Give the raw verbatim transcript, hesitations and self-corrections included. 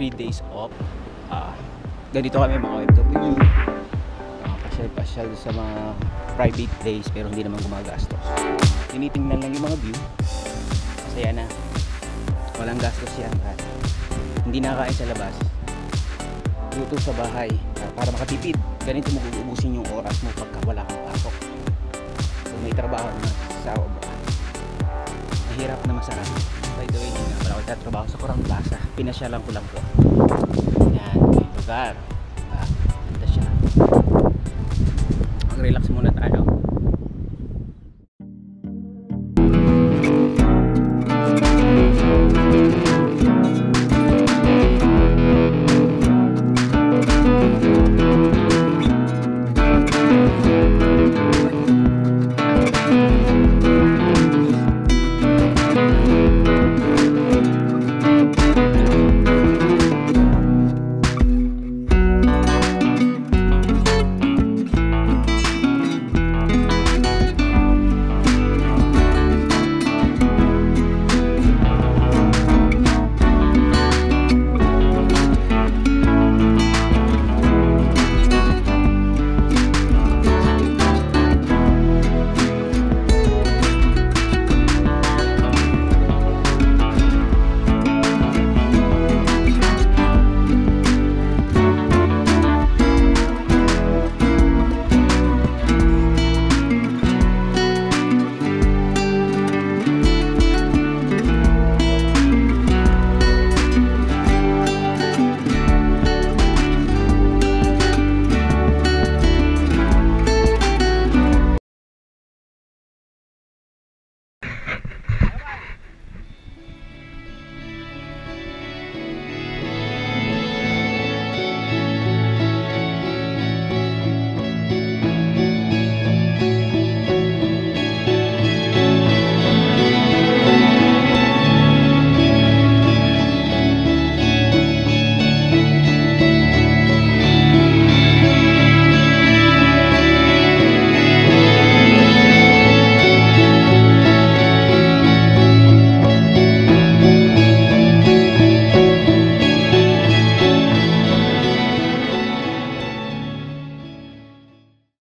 three days off. Uh, ganito kami mga O F W, uh, pasyal-pasyal sa mga private place pero hindi naman gumagastos. Tinitingnan lang yung mga view, masaya na, walang gastos yan at hindi nakakain sa labas, luto sa bahay uh, para makatipid. Ganito mag-uubusin yung oras mo pagka wala kang pasok. Kung may trabaho na sa oba, mahirap na masarap. By the way, hindi na pala ako tatrabaho sa Corang Plaza, pinasyalan ko lang po. Yan, may lugar. Ah, ganda siya. Mag-relax muna tayo.